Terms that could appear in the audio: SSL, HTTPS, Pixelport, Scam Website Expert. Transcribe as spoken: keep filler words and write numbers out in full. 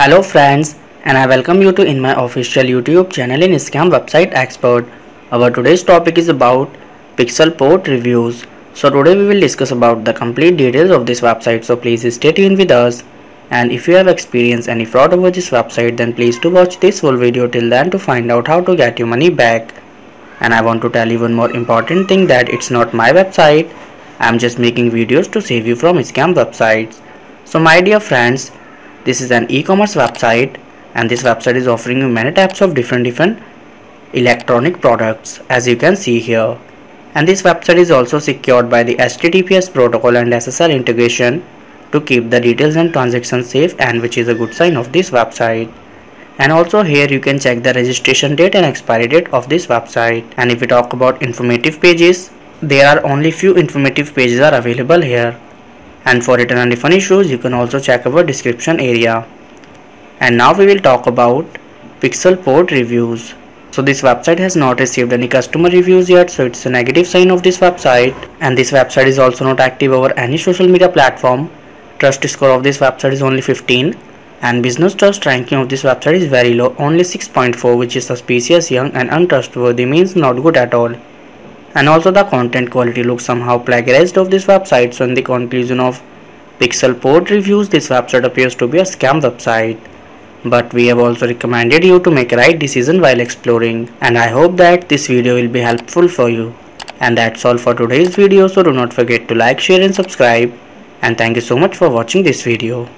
Hello friends, and I welcome you to in my official YouTube channel in Scam Website Expert. Our today's topic is about Pixelport reviews. So today we will discuss about the complete details of this website, so please stay tuned with us. And if you have experienced any fraud over this website, then please to watch this whole video till then to find out how to get your money back. And I want to tell you one more important thing, that it's not my website. I'm just making videos to save you from scam websites. So my dear friends, this is an e-commerce website, and this website is offering you many types of different different electronic products, as you can see here. And this website is also secured by the H T T P S protocol and S S L integration to keep the details and transactions safe, and which is a good sign of this website. And also here you can check the registration date and expiry date of this website. And if we talk about informative pages, there are only few informative pages are available here. And for return and refund issues, you can also check our description area. And now we will talk about Pixelport reviews. So this website has not received any customer reviews yet, so it's a negative sign of this website. And this website is also not active over any social media platform. Trust score of this website is only fifteen, and business trust ranking of this website is very low, only six point four, which is suspicious, young and untrustworthy, means not good at all. And also the content quality looks somehow plagiarized of this website. So in the conclusion of Pixelport reviews, this website appears to be a scam website, but we have also recommended you to make a right decision while exploring. And I hope that this video will be helpful for you. And that's all for today's video, so do not forget to like, share and subscribe. And thank you so much for watching this video.